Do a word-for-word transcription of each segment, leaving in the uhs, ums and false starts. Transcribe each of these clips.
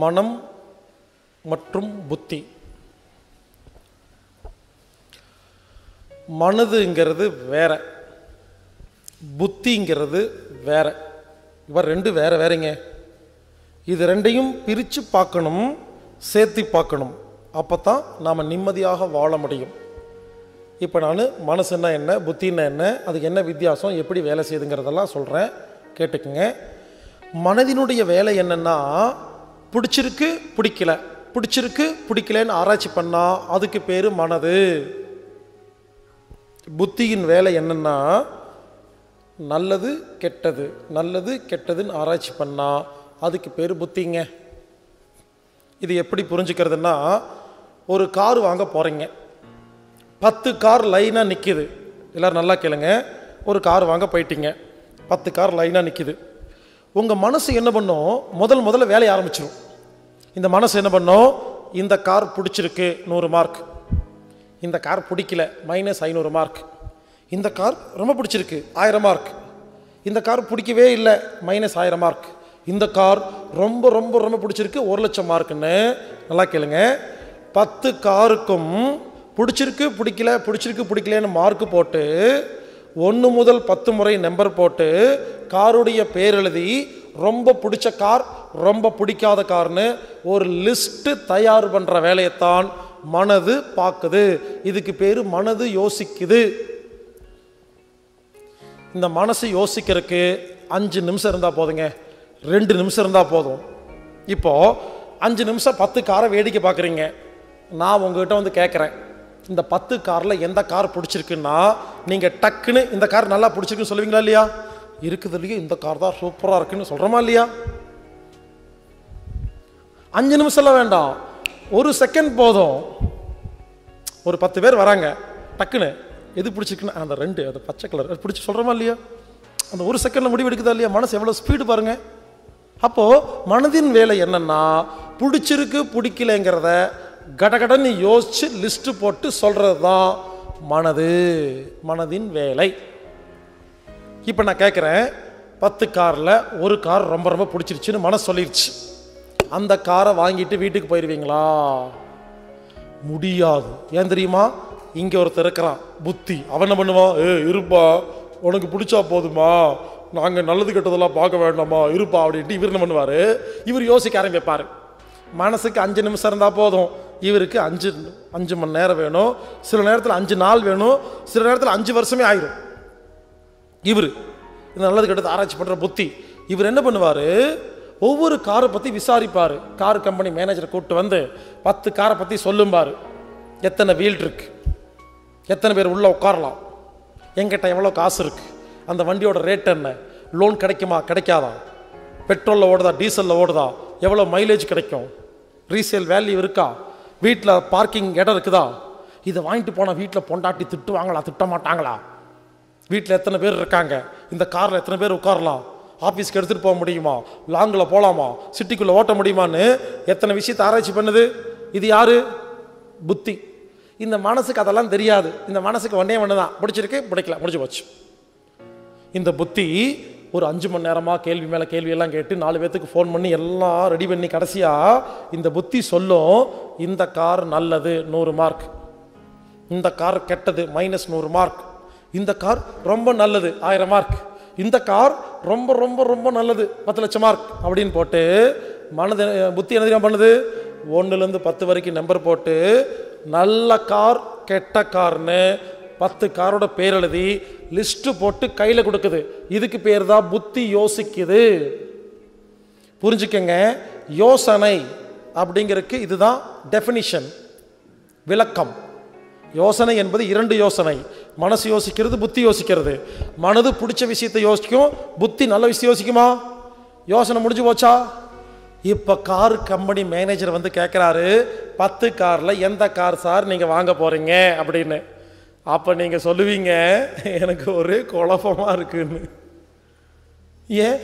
மனம் மற்றும் புத்தி. மனதுங்கிறது வேற, புத்திங்கிறது வேற. இப்போ ரெண்டு வேற வேறங்க. இது ரெண்டையும் பிரித்து பார்க்கணும், சேர்த்து பார்க்கணும். அப்போ தான் நாம் நிம்மதியாக வாழ முடியும். இப்போ நான் மனசுன்னா என்ன, புத்தின்னா என்ன, அதுக்கு என்ன வித்தியாசம், எப்படி வேலை செய்யுதுங்கிறதெல்லாம் சொல்கிறேன், கேட்டுக்குங்க. மனதினுடைய வேலை என்னென்னா, பிடிச்சிருக்கு பிடிக்கல, பிடிச்சிருக்கு பிடிக்கலன்னு ஆராய்ச்சி பண்ணால் அதுக்கு பேர் மனது. புத்தியின் வேலை என்னென்னா, நல்லது கெட்டது, நல்லது கெட்டதுன்னு ஆராய்ச்சி பண்ணால் அதுக்கு பேர் புத்திங்க. இது எப்படி புரிஞ்சுக்கிறதுன்னா, ஒரு கார் வாங்க போகிறீங்க, பத்து கார் லைனாக நிற்கிது. எல்லோரும் நல்லா கேளுங்க. ஒரு கார் வாங்க போயிட்டீங்க, பத்து கார் லைனாக நிற்கிது. உங்கள் மனசு என்ன பண்ணோம், முதல் முதல்ல வேலையை ஆரம்பிச்சிடும். இந்த மனசு என்ன பண்ணோம், இந்த கார் பிடிச்சிருக்கு நூறு மார்க், இந்த கார் பிடிக்கல மைனஸ் ஐநூறு மார்க், இந்த கார் ரொம்ப பிடிச்சிருக்கு ஆயிரம் மார்க், இந்த கார் பிடிக்கவே இல்லை மைனஸ் ஆயிரம் மார்க், இந்த கார் ரொம்ப ரொம்ப ரொம்ப பிடிச்சிருக்கு ஒரு லட்சம் மார்க்குன்னு. நல்லா கேளுங்க. பத்து காருக்கும் பிடிச்சிருக்கு பிடிக்கல பிடிச்சிருக்கு பிடிக்கலன்னு மார்க்கு போட்டு ஒன்று முதல் பத்து முறை நம்பர் போட்டு காருடைய பேர் எழுதி ரொம்ப பிடிச்ச கார் ரொம்ப பிடிக்காத கார்னு ஒரு லிஸ்ட்டு தயார் பண்ணுற வேலையைத்தான் மனது பார்க்குது. இதுக்கு பேர் மனது யோசிக்குது. இந்த மனசு யோசிக்கிறதுக்கு அஞ்சு நிமிஷம் இருந்தால் போதுங்க, ரெண்டு நிமிஷம் இருந்தால் போதும். இப்போது அஞ்சு நிமிஷம் பத்து காரை வேடிக்கை பார்க்குறீங்க. நான் உங்ககிட்ட வந்து கேட்குறேன், இந்த பத்து காரில் எந்த கார் பிடிச்சிருக்குன்னா நீங்கள் டக்குன்னு இந்த கார் நல்லா பிடிச்சிருக்குன்னு சொல்லுவீங்களா இல்லையா? இருக்குதுலையே இந்த கார் தான் சூப்பராக இருக்குன்னு சொல்கிறோமா இல்லையா? அஞ்சு நிமிஷம்லாம் வேண்டாம், ஒரு செகண்ட் போதும். ஒரு பத்து பேர் வராங்க, டக்குன்னு எது பிடிச்சிருக்குன்னு அந்த ரெண்டு அந்த பச்சை கலர் அது பிடிச்சி சொல்கிறோமா இல்லையா? அந்த ஒரு செகண்டில் முடிவு எடுக்குதா இல்லையா? மனசு எவ்வளோ ஸ்பீடு பாருங்கள். அப்போது மனதின் வேலை என்னென்னா, பிடிச்சிருக்கு பிடிக்கலைங்கிறத கடகடன்னு யோசிச்சு லிஸ்ட் போட்டு சொல்றது தான் மனது, மனதின் வேலை. இப்போ நான் கேட்குறேன், பத்து காரில் ஒரு கார் ரொம்ப ரொம்ப பிடிச்சிருச்சுன்னு மனசு சொல்லிடுச்சு. அந்த காரை வாங்கிட்டு வீட்டுக்கு போயிடுவீங்களா? முடியாது. ஏன் தெரியுமா? இங்கே ஒருத்தர் இருக்கிறான் புத்தி. அவன் என்ன பண்ணுவான், ஏ இருப்பா உனக்கு பிடிச்சா போதுமா, நாங்கள் நல்லது கெட்டதெல்லாம் பார்க்க வேண்டாமா, இருப்பா அப்படின்ட்டு இவர் என்ன பண்ணுவார், இவர் யோசிக்க ஆரம்பிப்பார். மனசுக்கு அஞ்சு நிமிஷம் இருந்தால் போதும், இவருக்கு அஞ்சு அஞ்சு மணி நேரம் வேணும், சில நேரத்தில் அஞ்சு நாள் வேணும், சில நேரத்தில் அஞ்சு வருஷமே ஆயிடும். இவர் இது நல்லது கெட்டது ஆராய்ச்சி பண்ணுற புத்தி. இவர் என்ன பண்ணுவார், ஒவ்வொரு காரை பற்றி விசாரிப்பார். கார் கம்பெனி மேனேஜரை கூப்பிட்டு வந்து பத்து காரை பற்றி சொல்லும்பார். எத்தனை வீல் இருக்கு, எத்தனை பேர் உள்ளே உட்காரலாம், எங்கிட்ட எவ்வளோ காசு இருக்குது, அந்த வண்டியோட ரேட் என்ன, லோன் கிடைக்குமா கிடைக்காதா, பெட்ரோலில் ஓடுதா டீசலில் ஓடுதா, எவ்வளோ மைலேஜ் கிடைக்கும், ரீசேல் வேல்யூ இருக்கா, வீட்டில் பார்க்கிங் இடம் இருக்குதா, இதை வாங்கிட்டு போனால் வீட்டில் பொண்டாட்டி திட்டுவாங்களா திட்ட மாட்டாங்களா, வீட்டில் எத்தனை பேர் இருக்காங்க, இந்த காரில் எத்தனை பேர் உட்காரலாம், ஆஃபீஸ்க்கு எடுத்துகிட்டு போக முடியுமா, லாங்கில் போகலாமா, சிட்டிக்குள்ளே ஓட்ட முடியுமான்னு எத்தனை விஷயத்தை ஆராய்ச்சி பண்ணுது. இது யார்? புத்தி. இந்த மனசுக்கு அதெல்லாம் தெரியாது. இந்த மனசுக்கு ஒன்றே ஒன்று தான், பிடிச்சிருக்கு பிடிக்கல முடிஞ்சு போச்சு. இந்த புத்தி ஒரு அஞ்சு மணி நேரமாக கேள்வி மேலே கேள்வியெல்லாம் கேட்டு நாலு பேர்த்துக்கு ஃபோன் பண்ணி எல்லாம் ரெடி பண்ணி கடைசியாக இந்த புத்தி சொல்லும், இந்த கார் நல்லது நூறு மார்க், இந்த கார் கெட்டது மைனஸ் நூறு மார்க், இந்த கார் ரொம்ப நல்லது ஆயிரம் மார்க், இந்த கார் ரொம்ப ரொம்ப ரொம்ப நல்லது பத்து லட்சம் மார்க் அப்படின்னு போட்டு மனது புத்தி என்ன தெரியும் பண்ணுது, ஒன்றுலேருந்து பத்து வரைக்கும் நம்பர் போட்டு நல்ல கார் கெட்ட கார்னு பத்து காரோட பேர் எழுதி லிஸ்ட்டு போட்டு கையில் கொடுக்குது. இதுக்கு பேர் தான் புத்தி யோசிக்குது. புரிஞ்சுக்கங்க, யோசனை அப்படிங்கிறதுக்கு இதுதான் டெஃபினிஷன், விளக்கம். யோசனை என்பது இரண்டு யோசனை, மனசு யோசிக்கிறது புத்தி யோசிக்கிறது. மனது பிடிச்ச விஷயத்தை யோசிக்கும், புத்தி நல்ல விஷயம் யோசிக்குமா? யோசனை முடிஞ்சு போச்சா? இப்போ கார் கம்பெனி மேனேஜர் வந்து கேட்குறாரு, பத்து காரில் எந்த கார் சார் நீங்கள் வாங்க போகிறீங்க அப்படின்னு. அப்போ நீங்கள் சொல்லுவீங்க, எனக்கு ஒரே குழப்பமாக இருக்குன்னு. ஏன்?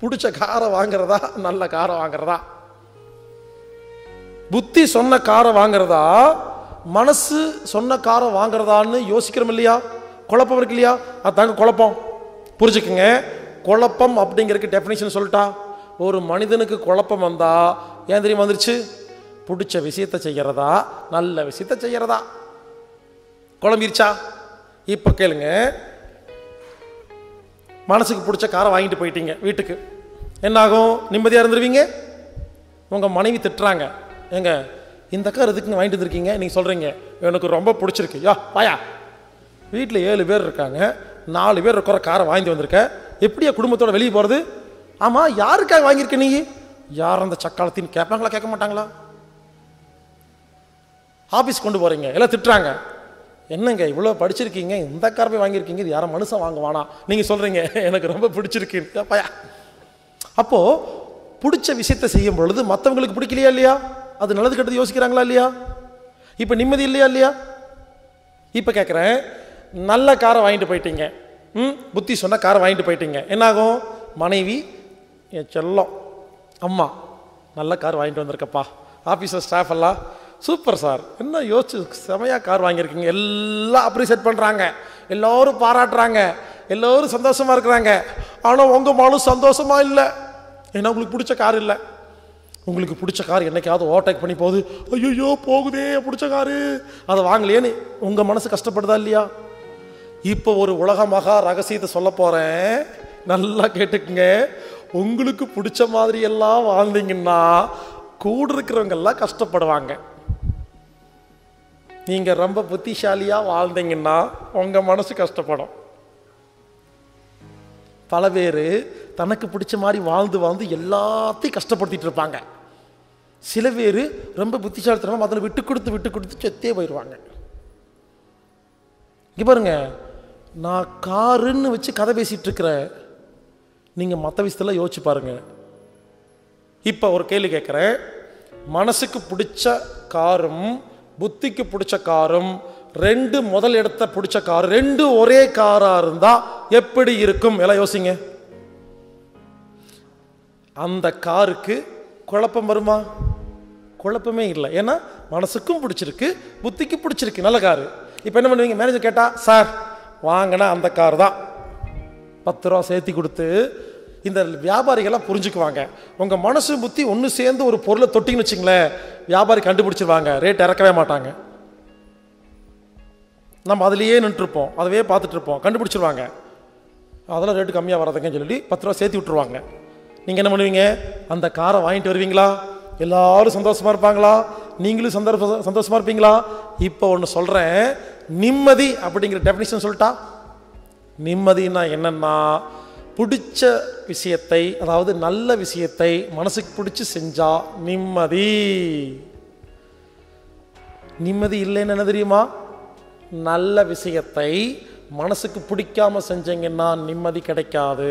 பிடிச்ச காரை வாங்கிறதா நல்ல காரை வாங்கிறதா? புத்தி சொன்ன காரை வாங்கிறதா மனசு சொன்ன காரை வாங்கிறதான்னு யோசிக்கிறோம் இல்லையா? குழப்பம் இருக்கு இல்லையா? அதுதாங்க குழப்பம். புரிஞ்சுக்குங்க, குழப்பம் அப்படிங்கிறதுக்கு டெஃபினேஷன் சொல்லிட்டா, ஒரு மனிதனுக்கு குழப்பம் வந்தா ஏன் தெரியுமா வந்துருச்சு? பிடிச்ச விஷயத்தை செய்யறதா நல்ல விஷயத்தை செய்யறதா குழம்பிருச்சா? இப்போ கேளுங்க, மனசுக்கு பிடிச்ச காரை வாங்கிட்டு போயிட்டீங்க வீட்டுக்கு, என்ன ஆகும்? நிம்மதியாக இருந்துருவீங்க? உங்கள் மனைவி திட்டுறாங்க, ஏங்க இந்த கார் எதுக்குங்க வாங்கிட்டு வந்துருக்கீங்க? நீங்கள் சொல்கிறீங்க எனக்கு ரொம்ப பிடிச்சிருக்கு. யா வாயா, வீட்டில் ஏழு பேர் இருக்காங்க, நாலு பேர் இருக்கிற காரை வாங்கிட்டு வந்திருக்க, எப்படியா குடும்பத்தோட வெளியே போகிறது? ஆமாம், யாருக்காக வாங்கியிருக்க? நீ யார் அந்த சக்காலத்தின்னு கேட்பாங்களா கேட்க மாட்டாங்களா? ஆஃபீஸ் கொண்டு போகிறீங்க, எல்லாம் திட்டுறாங்க, என்னங்க இவ்வளோ படிச்சிருக்கீங்க இந்த கார் போய் வாங்கியிருக்கீங்க, இது யாரும் மனுஷன் வாங்குவானா? நீங்கள் சொல்கிறீங்க எனக்கு ரொம்ப பிடிச்சிருக்கு. பையா அப்போது பிடிச்ச விஷயத்தை செய்யும் பொழுது மற்றவங்களுக்கு பிடிக்கலையா இல்லையா? அது நல்லது கெட்டது யோசிக்கிறாங்களா இல்லையா? இப்போ நிம்மதி இல்லையா இல்லையா? இப்போ கேட்குறேன், நல்ல காரை வாங்கிட்டு போயிட்டீங்க, ம் புத்தி சொன்ன காரை வாங்கிட்டு போயிட்டீங்க, என்னாகும்? மனைவி என் செல்லம் அம்மா நல்ல கார் வாங்கிட்டு வந்திருக்கப்பா, ஆஃபீஸில் ஸ்டாஃப் எல்லாம் சூப்பர் சார், என்ன யோசிச்சு செமையாக கார் வாங்கியிருக்கீங்க, எல்லாம் அப்ரிஷியேட் பண்ணுறாங்க, எல்லோரும் பாராட்டுறாங்க, எல்லோரும் சந்தோஷமாக இருக்கிறாங்க. ஆனால் உங்கள் மாலும் சந்தோஷமாக இல்லை, ஏன்னா உங்களுக்கு பிடிச்ச கார் இல்லை. உங்களுக்கு பிடிச்ச கார் என்றைக்காவது ஓவர்டேக் பண்ணி போகுது, ஐயோ போகுதே பிடிச்ச காரு, அதை வாங்கலையேன்னு உங்கள் மனசு கஷ்டப்படுதா இல்லையா? இப்போ ஒரு உலகமாக ரகசியத்தை சொல்ல போகிறேன், நல்லா கேட்டுக்குங்க. உங்களுக்கு பிடிச்ச மாதிரி எல்லாம் வாழ்ந்தீங்கன்னா கூட இருக்கிறவங்கெல்லாம் கஷ்டப்படுவாங்க. நீங்கள் ரொம்ப புத்திசாலியாக வாழ்ந்தீங்கன்னா உங்கள் மனசு கஷ்டப்படும். பல பேர் தனக்கு பிடிச்ச மாதிரி வாழ்ந்து வாழ்ந்து எல்லாத்தையும் கஷ்டப்படுத்திட்டு இருப்பாங்க. சில பேர் ரொம்ப புத்திசாலித்தனமாக அதில் விட்டு கொடுத்து விட்டு கொடுத்து செத்தே போயிடுவாங்க. இங்கே பாருங்கள், நான் காருன்னு வச்சு கதை பேசிகிட்டு இருக்கிறேன், நீங்கள் மற்ற விஷயத்தெல்லாம் யோசிச்சு பாருங்கள். இப்போ ஒரு கேள்வி கேட்குறேன், மனசுக்கு பிடிச்ச காரும் புத்திக்கு பிடிச்ச காரும் ரெண்டு முதல் இடத்த பிடிச்ச கார் ரெண்டு ஒரே காராக இருந்தால் எப்படி இருக்கும்? எல்லாம் யோசிங்க. அந்த காருக்கு குழப்பம் வருமா? குழப்பமே இல்லை, ஏன்னா மனசுக்கும் பிடிச்சிருக்கு புத்திக்கு பிடிச்சிருக்கு, நல்ல காரு. இப்போ என்ன பண்ணுவீங்க? மேனேஜர் கேட்டால் சார் வாங்கினா அந்த கார் தான், பத்து ரூபா சேர்த்தி கொடுத்து இந்த வியாபாரிகள்லாம் புரிஞ்சுக்குவாங்க. உங்கள் மனசு புத்தி ஒன்று சேர்ந்து ஒரு பொருளை தொட்டிங்கன்னு வச்சுங்களேன், வியாபாரி கண்டுபிடிச்சிருவாங்க, ரேட் இறக்கவே மாட்டாங்க. நம்ம அதிலேயே நின்றுருப்போம், அதவே பார்த்துட்ருப்போம், கண்டுபிடிச்சிருவாங்க, அதெல்லாம் ரேட்டு கம்மியாக வராதுங்கன்னு சொல்லி பத்து ரூபா சேர்த்து விட்டுருவாங்க. நீங்கள் என்ன பண்ணுவீங்க? அந்த காரை வாங்கிட்டு வருவீங்களா? எல்லோரும் சந்தோஷமாக இருப்பாங்களா? நீங்களும் சந்தோஷ சந்தோஷமாக இருப்பீங்களா? இப்போ ஒன்று சொல்கிறேன், நிம்மதி அப்படிங்கிற டெஃபினிஷன் சொல்லிட்டா. நிம்மதினா என்னென்னா, பிடிச்ச விஷயத்தை, அதாவது நல்ல விஷயத்தை மனசுக்கு பிடிச்சி செஞ்சா நிம்மதி. நிம்மதி இல்லைன்னு என்ன தெரியுமா? நல்ல விஷயத்தை மனசுக்கு பிடிக்காம செஞ்சீங்கன்னா நிம்மதி கிடைக்காது.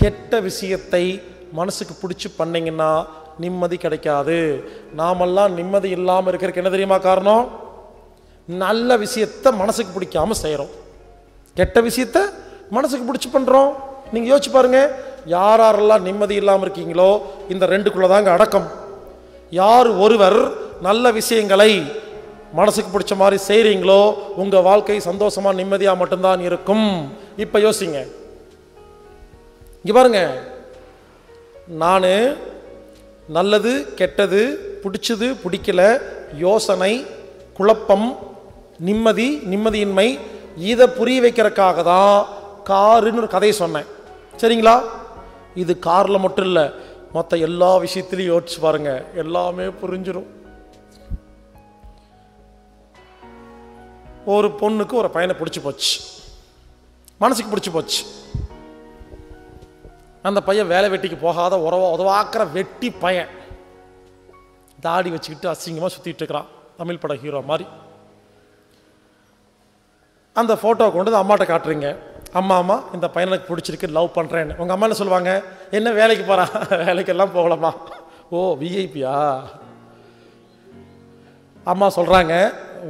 கெட்ட விஷயத்தை மனசுக்கு பிடிச்சி பண்ணிங்கன்னா நிம்மதி கிடைக்காது. நாமெல்லாம் நிம்மதி இல்லாமல் இருக்கிறதுக்கு என்ன தெரியுமா காரணம்? நல்ல விஷயத்தை மனசுக்கு பிடிக்காம செய்கிறோம், கெட்ட விஷயத்தை மனசுக்கு பிடிச்சி பண்ணுறோம். நீங்கள் யோசிச்சு பாருங்கள், யார் யாரெல்லாம் நிம்மதி இல்லாமல் இருக்கீங்களோ இந்த ரெண்டுக்குள்ளே தாங்க அடக்கம். யார் ஒருவர் நல்ல விஷயங்களை மனசுக்கு பிடிச்ச மாதிரி செய்கிறீங்களோ உங்கள் வாழ்க்கை சந்தோஷமாக நிம்மதியாக மட்டும்தான் இருக்கும். இப்போ யோசிங்க, இங்கே பாருங்கள், நான் நல்லது கெட்டது பிடிச்சது பிடிக்கல யோசனை குழப்பம் நிம்மதி நிம்மதியின்மை இதை புரிய வைக்கிறதுக்காக தான் காருன்னு ஒரு கதையை சொன்னேன், சரிங்களா? இது காரில் மட்டும் இல்லை, மற்ற எல்லா விஷயத்துலையும் யோசிச்சு பாருங்கள், எல்லாமே புரிஞ்சிடும். ஒரு பொண்ணுக்கு ஒரு பையனை பிடிச்சி போச்சு, மனசுக்கு பிடிச்சி போச்சு, அந்த பையன் வேலை வெட்டிக்கு போகாத உறவா உதவாக்கிற வெட்டி பையன், தாடி வச்சுக்கிட்டு அசிங்கமாக சுற்றிட்டு இருக்கிறான் தமிழ் பட ஹீரோ மாதிரி. அந்த ஃபோட்டோவை கொண்டு வந்து அம்மாட்ட காட்டுறீங்க, அம்மா அம்மா இந்த பையனுக்கு பிடிச்சிருக்கு லவ் பண்ணுறேன்னு. உங்கள் அம்மா என்ன சொல்லுவாங்க? என்ன வேலைக்கு போகிறான்? வேலைக்கெல்லாம் போகலாமா? ஓ விஐபியா? அம்மா சொல்கிறாங்க,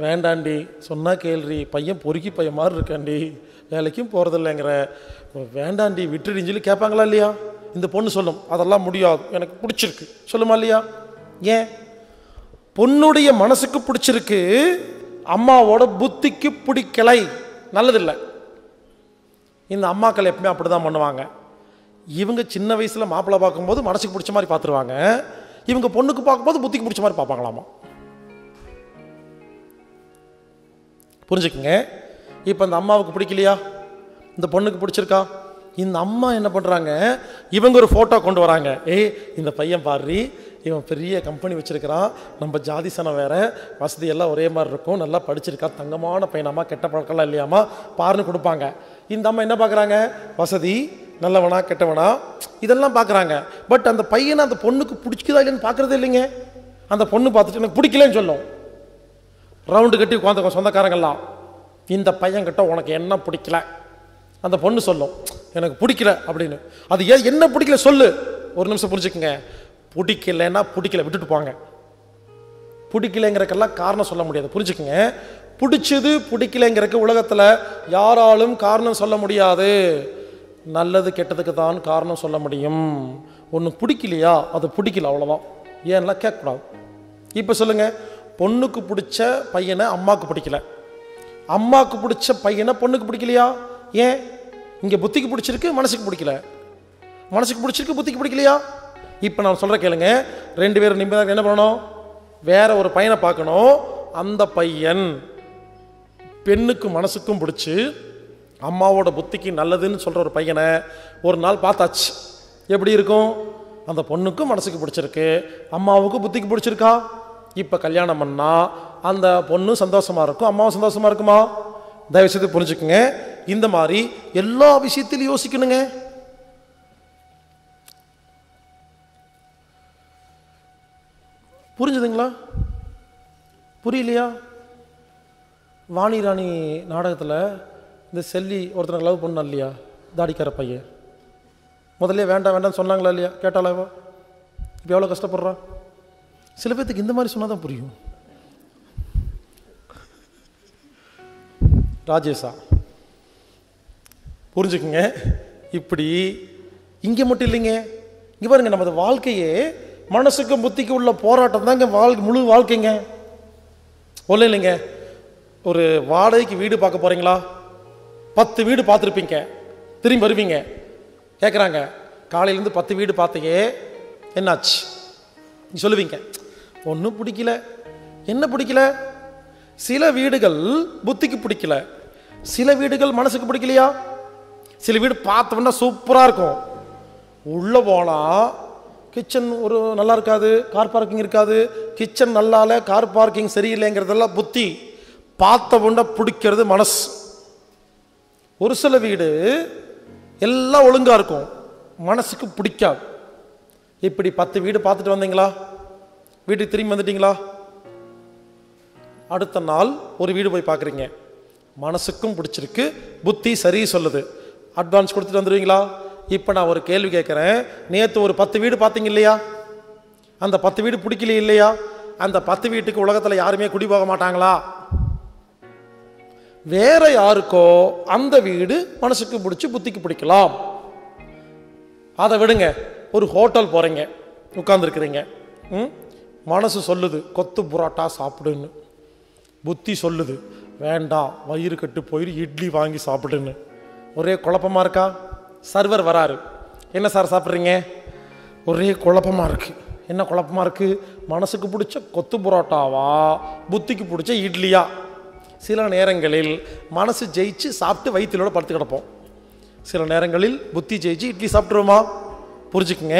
வேண்டாண்டி சொன்னால் கேள்வி, பையன் பொறுக்கி பையன் மாதிரி இருக்காண்டி, வேலைக்கும் போகிறதில்லைங்கிற, வேண்டாண்டி விட்டுடின்னு சொல்லி கேட்பாங்களா இல்லையா? இந்த பொண்ணு சொல்லும், அதெல்லாம் முடியாது எனக்கு பிடிச்சிருக்கு, சொல்லுமா இல்லையா? ஏன்? பொண்ணுடைய மனசுக்கு பிடிச்சிருக்கு, அம்மாவோட புத்திக்கு பிடிக்கலை, நல்லதில்லை. இந்த அம்மாக்கள் எப்பவுமே அப்படி தான் பண்ணுவாங்க, இவங்க சின்ன வயசில் மாப்பிள்ளை பார்க்கும்போது மனசுக்கு பிடிச்ச மாதிரி பார்த்துருவாங்க, இவங்க பொண்ணுக்கு பார்க்கும்போது புத்திக்கு பிடிச்ச மாதிரி பார்ப்பாங்களாமா. புரிஞ்சுக்குங்க. இப்போ இந்த அம்மாவுக்கு பிடிக்கலையா, இந்த பொண்ணுக்கு பிடிச்சிருக்கா, இந்த அம்மா என்ன பண்ணுறாங்க, இவங்க ஒரு ஃபோட்டோ கொண்டு வராங்க. ஏய் இந்த பையன் பாரு, இவன் பெரிய கம்பெனி வச்சுருக்கிறான், நம்ம ஜாதி சனம் வேறு, வசதி எல்லாம் ஒரே மாதிரி இருக்கும், நல்லா படிச்சிருக்கா, தங்கமான பையனாமா, கெட்ட பழக்கம்லாம் இல்லையாமா பாருன்னு கொடுப்பாங்க. இந்த அம்மா என்ன பார்க்குறாங்க, வசதி, நல்லவனா கெட்டவனா இதெல்லாம் பார்க்குறாங்க. பட் அந்த பையனை அந்த பொண்ணுக்கு பிடிச்சிக்குதா இல்லைன்னு பார்க்குறதே இல்லைங்க. அந்த பொண்ணு பார்த்துட்டு எனக்கு பிடிக்கலன்னு சொல்லும். ரவுண்டு கட்டி உட்காந்துக்கோ சொந்தக்காரங்கள்லாம், இந்த பையன் கிட்ட உனக்கு என்ன பிடிக்கல. அந்த பொண்ணு சொல்லும் எனக்கு பிடிக்கல அப்படின்னு. அது ஏன் என்ன பிடிக்கல சொல்லு, ஒரு நிமிஷம் புரிஞ்சுக்குங்க. பிடிக்கலைன்னா பிடிக்கல விட்டுட்டு போங்க, பிடிக்கலைங்கிறக்கெல்லாம் காரணம் சொல்ல முடியாது. புரிஞ்சுக்குங்க, பிடிச்சது பிடிக்கலைங்கிறக்கு உலகத்தில் யாராலும் காரணம் சொல்ல முடியாது. நல்லது கெட்டதுக்கு தான் காரணம் சொல்ல முடியும். ஒன்று பிடிக்கலையா, அது பிடிக்கல அவ்வளோதான், ஏன்லாம் கேட்கக்கூடாது. இப்போ சொல்லுங்கள், பொண்ணுக்கு பிடிச்ச பையனை அம்மாவுக்கு பிடிக்கல, அம்மாவுக்கு பிடிச்ச பையனை பொண்ணுக்கு பிடிக்கலையா, ஏன்? இங்கே புத்திக்கு பிடிச்சிருக்கு, மனசுக்கு பிடிக்கல, மனசுக்கு பிடிச்சிருக்கு, புத்திக்கு பிடிக்கலையா? இப்போ நான் சொல்கிற கேளுங்க, ரெண்டு பேரும் நிம்மதியாக என்ன பண்ணணும், வேற ஒரு பையனை பார்க்கணும். அந்த பையன் பெண்ணுக்கு மனசுக்கும் பிடிச்சி அம்மாவோட புத்திக்கு நல்லதுன்னு சொல்கிற ஒரு பையனை ஒரு நாள் பார்த்தாச்சு, எப்படி இருக்கும்? அந்த பொண்ணுக்கும் மனசுக்கு பிடிச்சிருக்கு, அம்மாவுக்கும் புத்திக்கு பிடிச்சிருக்கா. இப்போ கல்யாணம் பண்ணால் அந்த பொண்ணு சந்தோஷமாக இருக்கும், அம்மாவும் சந்தோஷமாக இருக்குமா? தயவு செய்து புரிஞ்சுக்குங்க. இந்த மாதிரி எல்லா விஷயத்திலும் யோசிக்கணுங்க. புரிஞ்சுதுங்களா? புரியலையா? வாணி ராணி நாடகத்தில் இந்த செல்லி ஒருத்தனை லவ் பண்ணா இல்லையா, தாடிக்கார பையன். முதல்ல வேண்டாம் வேண்டாம்னு சொன்னாங்களா இல்லையா, கேட்டாலாவோ? இப்போ எவ்வளோ கஷ்டப்படுறா. சில பேர்த்துக்கு இந்த மாதிரி சொன்னால் தான் புரியும். ராஜேஷா புரிஞ்சுக்குங்க. இப்படி இங்கே மட்டும் இல்லைங்க, இங்கே பாருங்க, நமது வாழ்க்கையே மனசுக்கும் புத்திக்கும் உள்ள போராட்டம் தாங்க வாழ் முழு வாழ்க்கைங்க. ஒன்றும் இல்லைங்க, ஒரு வாடகைக்கு வீடு பார்க்க போகிறீங்களா, பத்து வீடு பார்த்துருப்பீங்க, திரும்பி வருவீங்க, கேட்குறாங்க காலையிலேருந்து பத்து வீடு பார்த்தீங்க என்னாச்சு? நீ சொல்லுவீங்க ஒன்றும் பிடிக்கல. என்ன பிடிக்கல? சில வீடுகள் புத்திக்கு பிடிக்கல, சில வீடுகள் மனசுக்கு பிடிக்கலையா. சில வீடு பார்த்தோம்னா சூப்பராக இருக்கும், உள்ளே போனால் கிச்சன் ஒரு நல்லா இருக்காது, கார் பார்க்கிங் இருக்காது, கிச்சன் நல்லால கார் பார்க்கிங் சரியில்லைங்கிறதெல்லாம் புத்தி, பார்த்தோம்னா பிடிக்கிறது மனசு. ஒரு சில வீடு எல்லாம் ஒழுங்காக இருக்கும், மனசுக்கு பிடிக்காது. இப்படி பத்து வீடு பார்த்துட்டு வந்தீங்களா, வீட்டுக்கு திரும்பி வந்துட்டீங்களா, அடுத்த நாள் ஒரு வீடு போய் பார்க்குறீங்க, மனசுக்கும் பிடிச்சிருக்கு, புத்தி சரி சொல்லுது, அட்வான்ஸ் கொடுத்துட்டு வந்துடுவீங்களா? இப்போ நான் ஒரு கேள்வி கேட்குறேன், நேற்று ஒரு பத்து வீடு பார்த்தீங்க இல்லையா, அந்த பத்து வீடு பிடிக்கலையே இல்லையா, அந்த பத்து வீட்டுக்கு உலகத்தில் யாருமே குடி போக மாட்டாங்களா? வேற யாருக்கோ அந்த வீடு மனசுக்கு பிடிச்சி புத்திக்கு பிடிக்கலாம். அதை விடுங்க, ஒரு ஹோட்டல் போகிறீங்க, உட்கார்ந்துருக்குறீங்க, ம் மனசு சொல்லுது கொத்து புரோட்டா சாப்பிடுன்னு, புத்தி சொல்லுது வேண்டாம் வயிறு கட்டு போயிரு இட்லி வாங்கி சாப்பிடுன்னு. ஒரே குழப்பமாக இருக்கா? சர்வர் வராரு, என்ன சார் சாப்பிட்றீங்க? ஒரே குழப்பமாக இருக்குது. என்ன குழப்பமாக இருக்குது? மனசுக்கு பிடிச்ச கொத்து புரோட்டாவா, புத்திக்கு பிடிச்ச இட்லியா? சில நேரங்களில் மனசு ஜெயிச்சு சாப்பிட்டு வயிற்றிலோட படுத்து கிடப்போம், சில நேரங்களில் புத்தி ஜெயிச்சு இட்லி சாப்பிட்ருவோமா? புரிஞ்சுக்குங்க.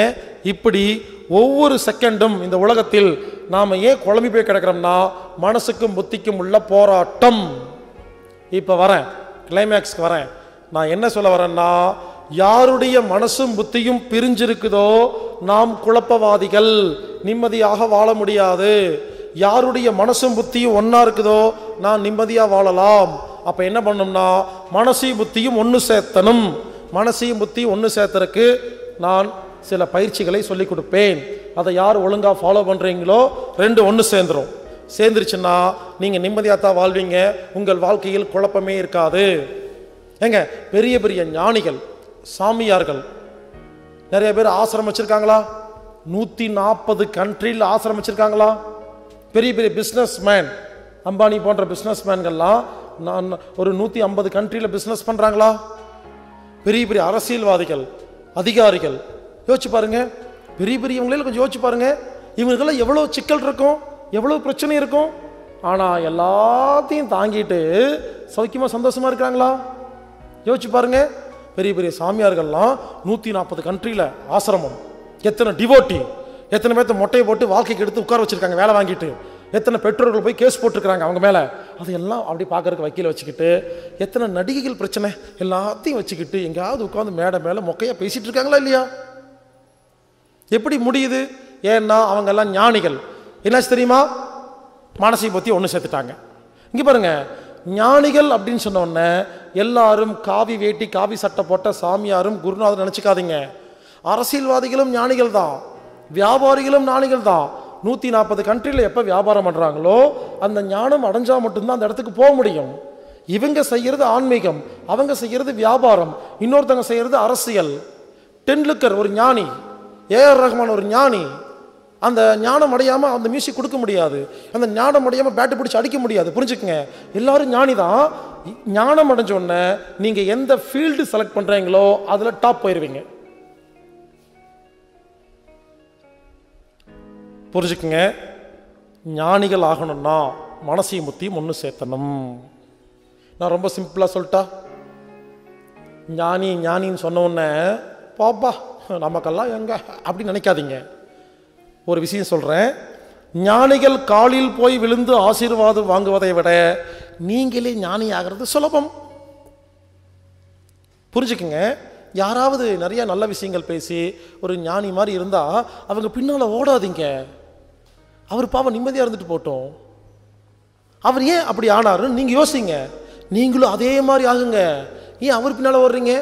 இப்படி ஒவ்வொரு செகண்டும் இந்த உலகத்தில் நாம் ஏன் குழம்பி போய் கிடக்கிறோம்னா மனசுக்கும் புத்திக்கும் உள்ள போராட்டம். இப்போ வரேன், கிளைமேக்ஸ்க்கு வரேன். நான் என்ன சொல்ல வரேன்னா, யாருடைய மனசும் புத்தியும் பிரிஞ்சிருக்குதோ நாம் குழப்பவாதிகள், நிம்மதியாக வாழ முடியாது. யாருடைய மனசும் புத்தியும் ஒன்றா இருக்குதோ நான் நிம்மதியாக வாழலாம். அப்போ என்ன பண்ணணும்னா மனசையும் புத்தியும் ஒன்று சேர்த்தனும். மனசையும் புத்தியும் ஒன்று சேர்த்தறக்கு நான் சில பயிற்சிகளை சொல்லி கொடுப்பேன். அதை யார் ஒழுங்காக ஃபாலோ பண்ணுறீங்களோ ரெண்டு ஒன்று சேர்ந்துடும். சேர்ந்துருச்சுன்னா நீங்கள் நிம்மதியாக தான் வாழ்வீங்க, உங்கள் வாழ்க்கையில் குழப்பமே இருக்காது. ஏங்க பெரிய பெரிய ஞானிகள் சாமியார்கள் நிறைய பேர் ஆசிரமம் வச்சுருக்காங்களா? நூற்றி நாற்பது கண்ட்ரியில் ஆசிரமம் வச்சுருக்காங்களா? பெரிய பெரிய பிஸ்னஸ் மேன், அம்பானி போன்ற பிஸ்னஸ் மேன்கள்லாம் நான் ஒரு நூற்றி ஐம்பது கண்ட்ரியில் பிஸ்னஸ் பண்ணுறாங்களா? பெரிய பெரிய அரசியல்வாதிகள் அதிகாரிகள் யோசிச்சு பாருங்க. பெரிய பெரியவங்களே கொஞ்சம் யோசிச்சு பாருங்க, இவங்களுக்கெல்லாம் எவ்வளோ சிக்கல் இருக்கும், எவ்வளோ பிரச்சனை இருக்கும். ஆனால் எல்லாத்தையும் தாங்கிட்டு சௌக்கியமாக சந்தோஷமாக இருக்கிறாங்களா யோசிச்சு பாருங்க. பெரிய பெரிய சாமியார்கள்லாம் நூற்றி நாற்பது கண்ட்ரியில் ஆசிரமம், எத்தனை டிவோட்டி, எத்தனை பேர்த்த மொட்டையை போட்டு வாழ்க்கைக்கு எடுத்து உட்கார வச்சுருக்காங்க, வேலை வாங்கிட்டு எத்தனை பெற்றோர்கள் போய் கேஸ் போட்டிருக்கிறாங்க அவங்க மேலே, அதையெல்லாம் அப்படி பார்க்கறக்கு வக்கீல வச்சுக்கிட்டு, எத்தனை நடிகைகள் பிரச்சனை எல்லாத்தையும் வச்சுக்கிட்டு எங்கேயாவது உட்காந்து மேடை மேலே மொக்கையாக பேசிகிட்டு இருக்காங்களா இல்லையா? எப்படி முடியுது? ஏன்னா அவங்கெல்லாம் ஞானிகள். என்னாச்சு தெரியுமா? மனசை பற்றி ஒன்று சேர்த்துட்டாங்க. இங்கே பாருங்கள், ஞானிகள் அப்படின்னு சொன்னோடனே எல்லாரும் காவி வேட்டி காவி சட்டை போட்ட சாமியாரும் குருநாதர் நினச்சிக்காதீங்க. அரசியல்வாதிகளும் ஞானிகள் தான், வியாபாரிகளும் ஞானிகள் தான். நூற்றி நாற்பது கண்ட்ரியில் எப்போ வியாபாரம் பண்ணுறாங்களோ அந்த ஞானம் அடைஞ்சால் மட்டும்தான் அந்த இடத்துக்கு போக முடியும். இவங்க செய்கிறது ஆன்மீகம், அவங்க செய்கிறது வியாபாரம், இன்னொருத்தவங்க செய்கிறது அரசியல். டெண்டுல்கர் ஒரு ஞானி, ஏஆர் ரஹ்மான் ஒரு ஞானி. அந்த ஞானம் அடையாமல் அந்த மியூசிக் கொடுக்க முடியாது, அந்த ஞானம் அடையாமல் பேட்டு பிடிச்சி அடிக்க முடியாது. புரிஞ்சுக்கங்க, எல்லோரும் ஞானி தான். ஞானம் அடைஞ்சோடனே நீங்கள் எந்த ஃபீல்டு செலக்ட் பண்ணுறீங்களோ அதில் டாப் போயிடுவீங்க. புரிஞ்சுக்குங்க, ஞானிகள் ஆகணும்னா மனசை முத்தி ஒன்று சேர்த்தணும். நான் ரொம்ப சிம்பிளாக சொல்லிட்டா, ஞானி ஞானின்னு சொன்னோடனே பாப்பா நமக்கெல்லாம் எங்க அப்படின்னு நினைக்காதீங்க. ஒரு விஷயம் சொல்கிறேன், ஞானிகள் காலில் போய் விழுந்து ஆசீர்வாதம் வாங்குவதை விட நீங்களே ஞானி ஆகிறது சுலபம். புரிஞ்சுக்குங்க, யாராவது நிறைய நல்ல விஷயங்கள் பேசி ஒரு ஞானி மாதிரி இருந்தால் அவங்க பின்னால் ஓடாதீங்க. அவர் பாவம் நிம்மதியாக இருந்துட்டு போட்டோம், அவர் ஏன் அப்படி ஆனாருன்னு நீங்கள் யோசிங்க. நீங்களும் அதே மாதிரி ஆகுங்க. ஏன் அவர் பின்னால் ஓடுறீங்க?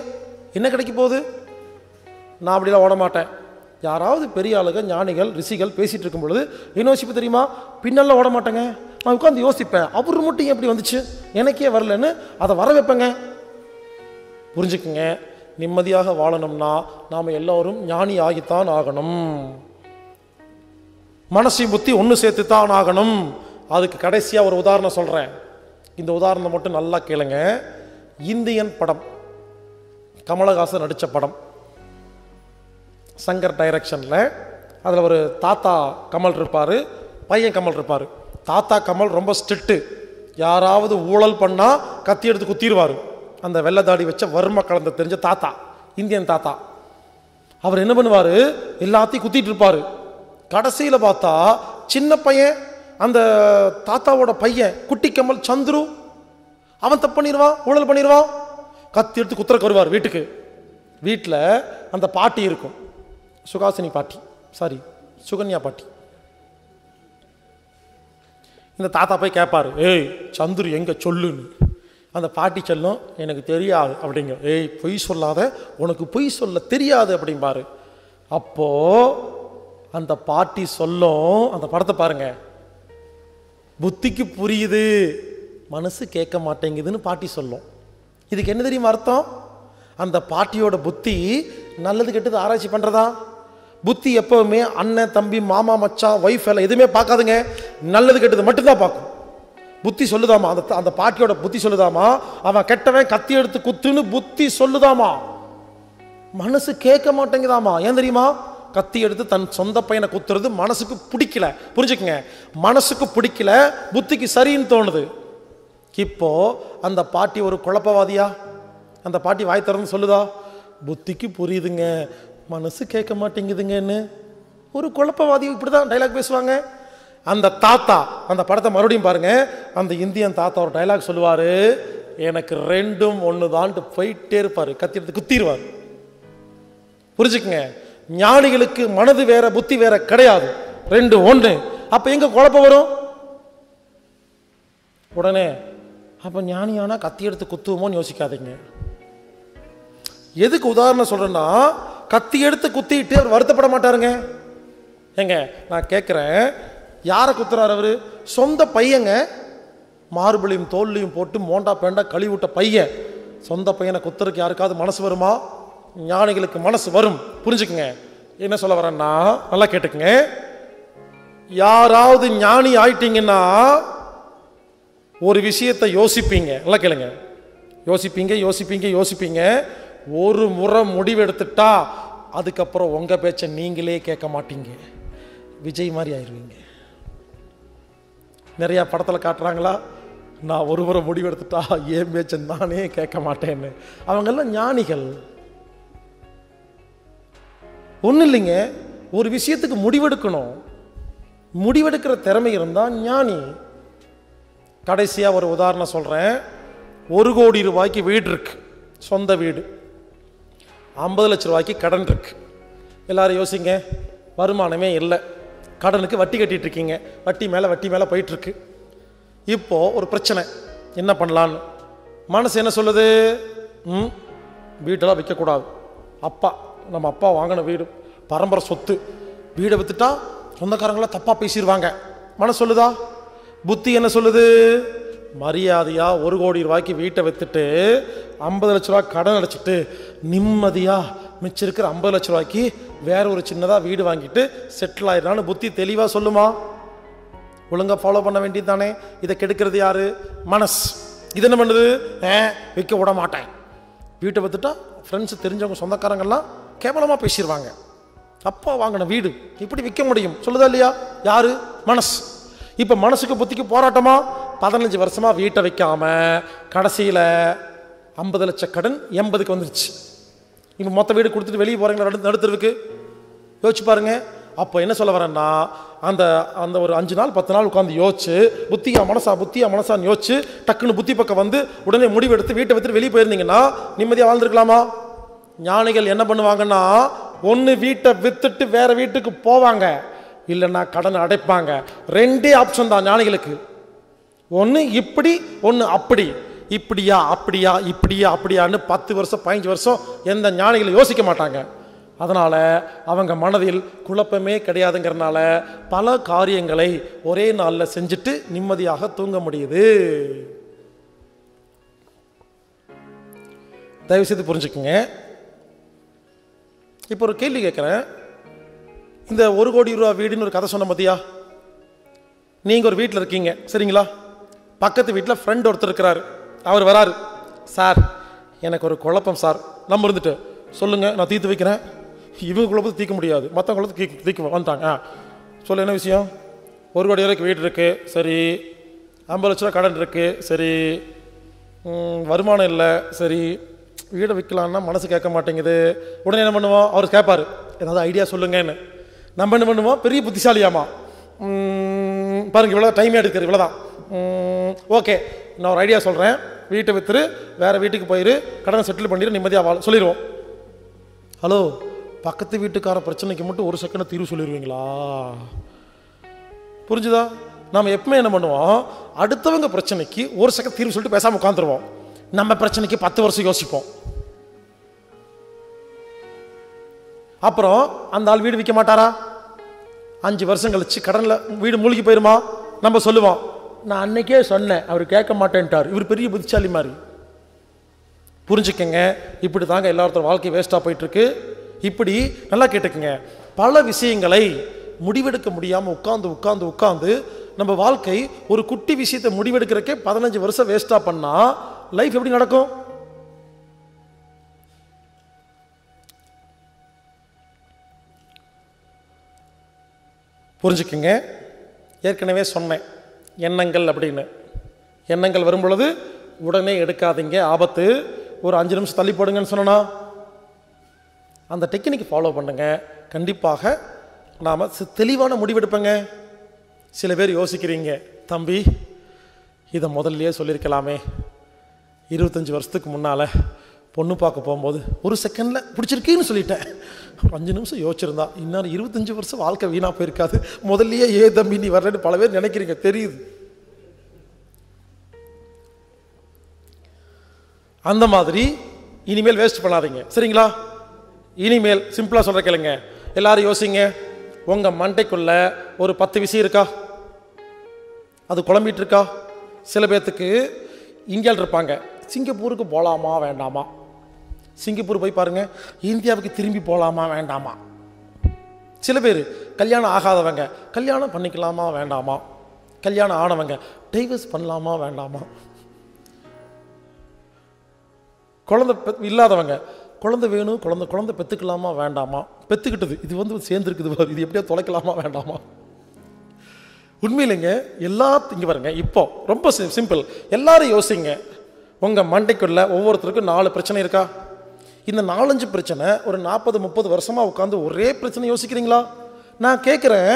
என்ன கிடைக்க போகுது? நான் அப்படிலாம் ஓட மாட்டேன். யாராவது பெரிய ஆளுங்க ஞானிகள் ரிஷிகள் பேசிகிட்டு இருக்கும் பொழுது என்ன யோசிப்பு தெரியுமா? பின்னெல்லாம் ஓட மாட்டேங்க, நான் உட்காந்து யோசிப்பேன், அவர் மட்டும் எப்படி வந்துச்சு, எனக்கே வரலன்னு அதை வர வைப்பேங்க. புரிஞ்சுக்குங்க, நிம்மதியாக வாழணும்னா நாம் எல்லோரும் ஞானி ஆகித்தான் ஆகணும், மனசை புத்தி ஒன்று சேர்த்து தான் ஆகணும். அதுக்கு கடைசியாக ஒரு உதாரணம் சொல்கிறேன். இந்த உதாரணம் மட்டும் நல்லா கேளுங்க. இந்தியன் படம், கமலஹாசன் நடித்த படம், சங்கர் டைரக்ஷனில். அதில் ஒரு தாத்தா கமல் இருப்பார், பையன் கமல் இருப்பார். தாத்தா கமல் ரொம்ப ஸ்ட்ரிக்ட்டு, யாராவது ஊழல் பண்ணால் கத்தி எடுத்து குத்திடுவார். அந்த வெள்ளதாடி வச்ச வறுமை கலந்த தெரிஞ்ச தாத்தா, இந்தியன் தாத்தா, அவர் என்ன பண்ணுவார்? எல்லாத்தையும் குத்திட்டு இருப்பார். கடைசியில் பார்த்தா சின்ன பையன், அந்த தாத்தாவோட பையன் குட்டி கமல் சந்துரு, அவன் தப்பு பண்ணிடுவான், ஊழல் பண்ணிடுவான், கத்தி எடுத்து குத்துறக்கு வருவார் வீட்டுக்கு. வீட்டில் அந்த பாட்டி இருக்கும், சுகாசினி பாட்டி, சாரி சுகன்யா பாட்டி. இந்த தாத்தா போய் கேட்பார், ஏய் சந்துரு எங்கே சொல்லுன்னு. அந்த பாட்டி சொல்லும், எனக்கு தெரியாது அப்படிங்க. ஏய் பொய் சொல்லாத, உனக்கு பொய் சொல்ல தெரியாது அப்படிம்பாரு. அப்போது அந்த பாட்டி சொல்லும், அந்த படத்தை பாருங்க, புத்திக்கு புரியுது மனசு கேட்க மாட்டேங்குதுன்னு பாட்டி சொல்லும். இதுக்கு என்ன தெரியுமா அர்த்தம்? அந்த பாட்டியோட புத்தி நல்லது கெட்டது ஆராய்ச்சி பண்ணுறதா? புத்தி எப்போவுமே அண்ணன் தம்பி மாமா மச்சான் ஒய்ஃப் எல்லாம் எதுவுமே பார்க்காதுங்க, நல்லது கெட்டது மட்டும்தான் பார்க்கும். புத்தி சொல்லுதாமா, அந்த அந்த பாட்டியோட புத்தி சொல்லுதாமா, அவன் கெட்டவன் கத்தி எடுத்து குத்துன்னு புத்தி சொல்லுதாமா, மனசு கேட்க மாட்டேங்குதாமா. ஏன் தெரியுமா? கத்தி எடுத்து தன் சொந்த பையனை குத்துறது மனசுக்கு பிடிக்கல. புரிஞ்சுக்கங்க, மனசுக்கு பிடிக்கல, புத்திக்கு சரின்னு தோணுது. இப்போது அந்த பாட்டி ஒரு குழப்பவாதியா? அந்த பாட்டி வாய் திறந்து சொல்லுதா? புத்திக்கு புரியுதுங்க, மனசு கேட்க மாட்டேங்குதுங்கன்னு ஒரு குழப்பவாதி. இப்படி தான் டைலாக் பேசுவாங்க. அந்த தாத்தா, அந்த படத்தை மறுபடியும் பாருங்கள், அந்த இந்தியன் தாத்தா ஒரு டைலாக் சொல்லுவார், எனக்கு ரெண்டும் ஒன்று தான்ட்டு போயிட்டே இருப்பார், கத்தி எடுத்து குத்திடுவார். புரிஞ்சுக்குங்க, ஞானிகளுக்கு மனது வேற புத்தி வேற கிடையாது, ரெண்டு ஒன்று. அப்போ எங்கே குழப்பம் வரும்? உடனே அப்போ ஞானியானா கத்தி எடுத்து குத்துவோமோன்னு யோசிக்காதீங்க. எதுக்கு உதாரணம் சொல்கிறேன்னா, கத்தி எடுத்து குத்திட்டு அவர் வருத்தப்பட மாட்டாருங்க. ஏங்க நான் கேட்குறேன், யாரை குத்துறாரு அவர்? சொந்த பையங்க, மார்பிளையும் தோல்லையும் போட்டு மோண்டா பேண்டா கழிவுட்ட பையன், சொந்த பையனை குத்துறதுக்கு யாருக்காவது மனசு வருமா? ஞானிகளுக்கு மனசு வரும். புரிஞ்சுக்குங்க, என்ன சொல்ல வரேன்னா நல்லா கேட்டுக்குங்க. யாராவது ஞானி ஆயிட்டீங்கன்னா ஒரு விஷயத்தை யோசிப்பீங்க, நல்லா கேளுங்க, யோசிப்பீங்க யோசிப்பீங்க யோசிப்பீங்க. ஒரு முறை முடிவெடுத்துட்டா அதுக்கப்புறம் உங்கள் பேச்சை நீங்களே கேட்க மாட்டீங்க, விஜய் மாதிரி ஆயிடுவீங்க. நிறையா படத்தில் காட்டுறாங்களா, நான் ஒரு முறை முடிவெடுத்துட்டா ஏன் பேச்சை நானே கேட்க மாட்டேன்னு. அவங்கெல்லாம் ஞானிகள் ஒன்றும் இல்லைங்க. ஒரு விஷயத்துக்கு முடிவெடுக்கணும், முடிவெடுக்கிற திறமை இருந்தால் ஞானி. கடைசியாக ஒரு உதாரணம் சொல்கிறேன். ஒரு கோடி ரூபாய்க்கு வீடு இருக்கு, சொந்த வீடு. ஐம்பது லட்ச ரூபாய்க்கு கடன் இருக்கு. எல்லாரும் யோசிங்க, வருமானமே இல்லை, கடனுக்கு வட்டி கட்டிட்டு இருக்கீங்க, வட்டி மேலே வட்டி மேலே போயிட்டு இருக்கு. இப்போ ஒரு பிரச்சனை, என்ன பண்ணலான்னு மனசு என்ன சொல்லுது? ம் வீடெல்லாம் விற்கக்கூடாது, அப்பா நம்ம அப்பா வாங்கின வீடு பரம்பரை சொத்து, வீடை விற்றுட்டா சொந்தக்காரங்களாம் தப்பாக பேசிடுவாங்க. மனசு சொல்லுதா? புத்தி என்ன சொல்லுது? மரியாதையாக ஒரு கோடி ரூபாய்க்கு வீட்டை விற்றுட்டு ஐம்பது லட்ச ரூபா கடன் அடைச்சிட்டு நிம்மதியாக மிச்சம் இருக்கிற ஐம்பது லட்ச ரூபாய்க்கு வேற ஒரு சின்னதாக வீடு வாங்கிட்டு செட்டில் ஆயிடலான்னு புத்தி தெளிவாக சொல்லுமா? ஒழுங்காக ஃபாலோ பண்ண வேண்டியது தானே. இதை கெடுக்கிறது யார்? மனசு. இது என்ன பண்ணுது? ஏன் விற்க விட மாட்டேன், வீட்டை விற்றுட்டா ஃப்ரெண்ட்ஸு தெரிஞ்சவங்க சொந்தக்காரங்கள்லாம் கேவலமாக பேசிடுவாங்க, அப்பா வாங்கின வீடு இப்படி விற்க முடியும் சொல்லுதா இல்லையா? யாரு? மனசு. இப்போ மனசுக்கு புத்திக்கு போராட்டமா? பதினஞ்சு வருஷமாக வீட்டை வைக்காம கடைசியில் ஐம்பது லட்சம் கடன் எண்பதுக்கு வந்துருச்சு. இப்போ மொத்த வீடு கொடுத்துட்டு வெளியே போகிறீங்களா நடுத்தருக்கு? யோசிச்சு பாருங்க. அப்போ என்ன சொல்ல வரேன்னா, அந்த அந்த ஒரு அஞ்சு நாள் பத்து நாள் உட்காந்து யோசிச்சு புத்தியா மனசா புத்தியா மனசான்னு யோசிச்சு டக்குன்னு புத்தி பக்கம் வந்து உடனே முடிவு எடுத்து வீட்டை வைத்துட்டு வெளியே போயிருந்தீங்கன்னா நிம்மதியாக வாழ்ந்துருக்கலாமா? ஞானிகள் என்ன பண்ணுவாங்கன்னா, ஒன்று வீட்டை விற்றுட்டு வேறு வீட்டுக்கு போவாங்க, இல்லைன்னா கடன் அடைப்பாங்க. ரெண்டே ஆப்ஷன் தான் ஞானிகளுக்கு, ஒன்று இப்படி ஒன்று அப்படி. இப்படியா அப்படியா இப்படியா அப்படியான்னு பத்து வருஷம் பதினஞ்சு வருஷம் எந்த ஞானிகளும் யோசிக்க மாட்டாங்க. அதனால் அவங்க மனதில் குழப்பமே கிடையாதுங்கிறனால பல காரியங்களை ஒரே நாளில் செஞ்சுட்டு நிம்மதியாக தூங்க முடியுது. தயவுசெய்து புரிஞ்சுக்குங்க. இப்போ ஒரு கேள்வி கேட்குறேன். இந்த ஒரு கோடி ரூபா வீடுன்னு ஒரு கதை சொன்ன பார்த்தியா? நீங்கள் ஒரு வீட்டில் இருக்கீங்க, சரிங்களா? பக்கத்து வீட்டில் ஃப்ரெண்ட் ஒருத்தர் இருக்கிறாரு, அவர் வராரு. சார் எனக்கு ஒரு குழப்பம் சார். நம்ம இருந்துட்டு சொல்லுங்கள், நான் தீர்த்து வைக்கிறேன். இவங்க குழப்பத்தை தீர்க்க முடியாது, மற்ற குழப்பத்தை தீ தீர்க்க வந்துட்டாங்க. ஆ சொல்லு, என்ன விஷயம்? ஒரு கோடி வரைக்கும் வீடு இருக்குது, சரி. ஐம்பது லட்ச ரூபா கடன் இருக்குது, சரி. வருமானம் இல்லை, சரி. வீடை விற்கலான்னா மனசு கேட்க மாட்டேங்குது. உடனே என்ன பண்ணுவோம்? அவர் கேட்பார், ஏதாவது ஐடியா சொல்லுங்கன்னு. நம்ம என்ன பண்ணுவோம்? பெரிய புத்திசாலியாமா பாருங்கள், இவ்வளோ டைமே எடுக்கிறது, இவ்வளோதான். ஓகே நான் ஒரு ஐடியா சொல்கிறேன், வீட்டை விற்று வேறு வீட்டுக்கு போயிரு, கடனை செட்டில் பண்ணிட்டு நிம்மதியாக வாழ சொல்லிடுவோம். ஹலோ, பக்கத்து வீட்டுக்கார பிரச்சனைக்கு மட்டும் ஒரு செகண்ட் தீர்வு சொல்லிடுவீங்களா? புரிஞ்சுதா? நாம் எப்பவுமே என்ன பண்ணுவோம்? அடுத்தவங்க பிரச்சனைக்கு ஒரு செகண்ட் தீர்வு சொல்லிட்டு பேசாமல் உட்காந்துருவோம். நம்ம பிரச்சனைக்கு பத்து வருஷம் யோசிப்போம். அப்புறம் அந்த ஆள் வீடு விற்க மாட்டாரா? அஞ்சு வருஷம் கழிச்சு கடனில் வீடு மூழ்கி போயிருமா? நம்ம சொல்லுவோம், நான் அன்னைக்கே சொன்னேன் அவர் கேட்க மாட்டேன்ட்டார், இவர் பெரிய புத்திசாலி மாதிரி. புரிஞ்சுக்கங்க, இப்படி தாங்க எல்லாத்தோட வாழ்க்கை வேஸ்ட்டாக போயிட்டுருக்கு. இப்படி நல்லா கேட்டுக்குங்க, பல விஷயங்களை முடிவெடுக்க முடியாமல் உட்காந்து உட்காந்து உட்காந்து நம்ம வாழ்க்கை ஒரு குட்டி விஷயத்தை முடிவெடுக்கிறக்கே பதினஞ்சு வருஷம் வேஸ்ட்டாக பண்ணால் லைஃப் எப்படி நடக்கும்? புரிஞ்சுக்குங்க. ஏற்கனவே சொன்னேன் எண்ணங்கள் அப்படின்னு. எண்ணங்கள் வரும்பொழுது உடனே எடுக்காதீங்க, ஆபத்து. ஒரு அஞ்சு நிமிஷம் தள்ளி போடுங்கன்னு சொன்னா அந்த டெக்னிக் ஃபாலோ பண்ணுங்க, கண்டிப்பாக நாம் தெளிவான முடிவெடுப்பங்க. சில பேர் யோசிக்கிறீங்க, தம்பி இதை முதல்லையே சொல்லியிருக்கலாமே, இருபத்தஞ்சி வருஷத்துக்கு முன்னால் பொண்ணு பார்க்க போகும்போது ஒரு செகண்டில் பிடிச்சிருக்கேன்னு சொல்லிட்டேன், அஞ்சு நிமிஷம் யோசிச்சிருந்தா இன்னும் இருபத்தஞ்சி வருஷம் வாழ்க்கை வீணாக போயிருக்காது, முதல்லையே ஏ தம்பி நீ வரலன்னு பல பேர் நினைக்கிறீங்க, தெரியுது. அந்த மாதிரி இனிமேல் வேஸ்ட் பண்ணாதீங்க, சரிங்களா? இனிமேல் சிம்பிளாக சொல்கிற கேளுங்க, எல்லாரும் யோசிங்க. உங்கள் மண்டைக்குள்ள ஒரு பத்து விஷயம் இருக்கா? அது குழம்பிட்டு இருக்கா? சில பேர்த்துக்கு இங்கே இருப்பாங்க, சிங்கப்பூருக்கு போகலாமா வேண்டாமா, சிங்கப்பூர் போய் பாருங்கள், இந்தியாவுக்கு திரும்பி போகலாமா வேண்டாமா. சில பேர் கல்யாணம் ஆகாதவங்க, கல்யாணம் பண்ணிக்கலாமா வேண்டாமா. கல்யாணம் ஆனவங்க, டைவர்ஸ் பண்ணலாமா வேண்டாமா. குழந்தை இல்லாதவங்க, குழந்தை வேணும், குழந்தை குழந்தை பெற்றுக்கலாமா வேண்டாமா, பெற்றுக்கிட்டது இது வந்து சேர்ந்துருக்குது, இது எப்படியோ தொலைக்கலாமா வேண்டாமா? உண்மையிலேங்க எல்லா இங்கே பாருங்க, இப்போ ரொம்ப சிம்பிள், எல்லாரும் யோசிங்க. உங்கள் மண்டைக்குள்ள ஒவ்வொருத்தருக்கும் நாலு பிரச்சனை இருக்கா? இந்த நாலஞ்சு பிரச்சனை ஒரு நாற்பது முப்பது வருஷமாக உட்காந்து ஒரே பிரச்சனை யோசிக்கிறீங்களா? நான் கேட்குறேன்,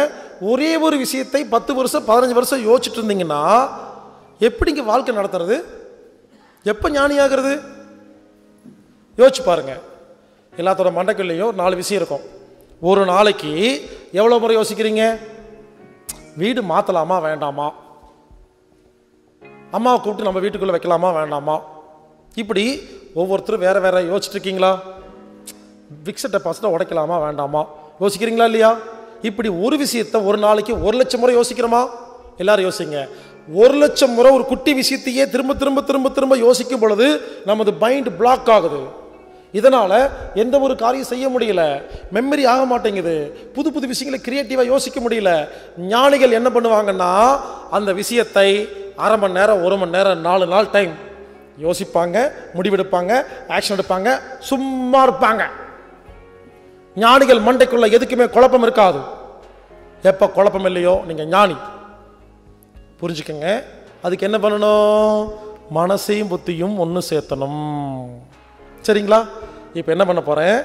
ஒரே ஒரு விஷயத்தை பத்து வருஷம் பதினஞ்சு வருஷம் யோசிச்சுட்டு இருந்தீங்கன்னா எப்படிங்க வாழ்க்கை நடத்துறது? எப்போ ஞானியாகிறது? யோசிச்சு பாருங்கள். எல்லாத்தோட மண்டைக்குள்ளேயும் நாலு விஷயம் இருக்கும். ஒரு நாளைக்கு எவ்வளோ முறை யோசிக்கிறீங்க? வீடு மாற்றலாமா வேண்டாமா, அம்மாவை கூப்பிட்டு நம்ம வீட்டுக்குள்ளே வைக்கலாமா வேண்டாமா, இப்படி ஒவ்வொருத்தரும் வேறு வேறு யோசிச்சுட்டு இருக்கீங்களா? ஃபிக்ஸட் டெபாசிட்டை உடைக்கலாமா வேண்டாமா யோசிக்கிறீங்களா இல்லையா? இப்படி ஒரு விஷயத்தை ஒரு நாளைக்கு ஒரு லட்சம் முறை யோசிக்கிறோமா? எல்லாரும் யோசிங்க. ஒரு லட்சம் முறை ஒரு குட்டி விஷயத்தையே திரும்ப திரும்ப திரும்ப திரும்ப யோசிக்கும் பொழுது நமது மைண்ட் பிளாக் ஆகுது. இதனால் எந்த ஒரு காரியம் செய்ய முடியல, மெமரி ஆக மாட்டேங்குது, புது புது விஷயங்களை கிரியேட்டிவாக யோசிக்க முடியல. ஞானிகள் என்ன பண்ணுவாங்கன்னா அந்த விஷயத்தை அரை மணி நேரம் ஒரு மணி நேரம் நாலு நாள் டைம் யோசிப்பாங்க, முடிவெடுப்பாங்க, ஆக்ஷன் எடுப்பாங்க, சும்மா இருப்பாங்க. ஞானிகள் மண்டைக்குள்ள எதுக்குமே குழப்பம் இருக்காது. எப்போ குழப்பம் இல்லையோ நீங்கள் ஞானி, புரிஞ்சுக்கங்க. அதுக்கு என்ன பண்ணணும்? மனசையும் புத்தியும் ஒன்று சேர்த்தணும். சரிங்களா? இப்போ என்ன பண்ண போகிறேன்?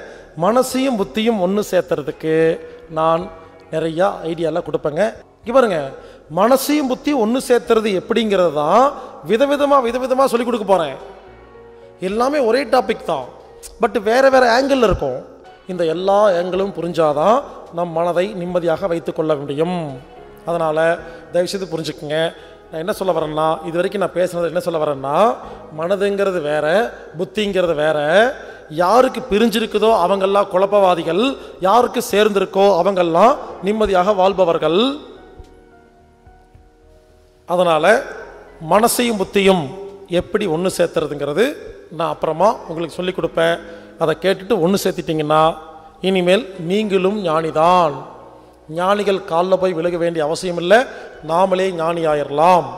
மனசையும் புத்தியும் ஒன்று சேர்த்துறதுக்கு நான் நிறையா ஐடியாலாம் கொடுப்பேங்க. இங்கே பாருங்க, மனசையும் புத்தியும் ஒன்று சேர்த்துறது எப்படிங்கிறது தான் விதவிதமாக விதவிதமாக சொல்லிக் கொடுக்க போகிறேன். எல்லாமே ஒரே டாபிக் தான், பட் வேறு வேறு ஆங்கிளில் இருக்கும். இந்த எல்லா ஆங்கிளும் புரிஞ்சாதான் நம் மனதை நிம்மதியாக வைத்து கொள்ள முடியும். அதனால் தயவுசெய்து புரிஞ்சுக்குங்க. நான் என்ன சொல்ல வரேன்னா, இது வரைக்கும் நான் பேசுனது என்ன சொல்ல வரேன்னா, மனதுங்கிறது வேறு, புத்திங்கிறது வேறு. யாருக்கு பிரிஞ்சிருக்குதோ அவங்கெல்லாம் குழப்பவாதிகள், யாருக்கு சேர்ந்திருக்கோ அவங்கெல்லாம் நிம்மதியாக வாழ்பவர்கள். அதனால் மனசையும் புத்தியும் எப்படி ஒன்று சேர்த்துறதுங்கிறது நான் அப்புறமா உங்களுக்கு சொல்லிக் கொடுப்பேன். அதை கேட்டுட்டு ஒன்று சேர்த்திட்டிங்கன்னா இனிமேல் நீங்களும் ஞானிதான். ஞானிகள் காலில் போய் விலக வேண்டிய அவசியம் இல்லை, நாமளே ஞானியாயிரலாம்.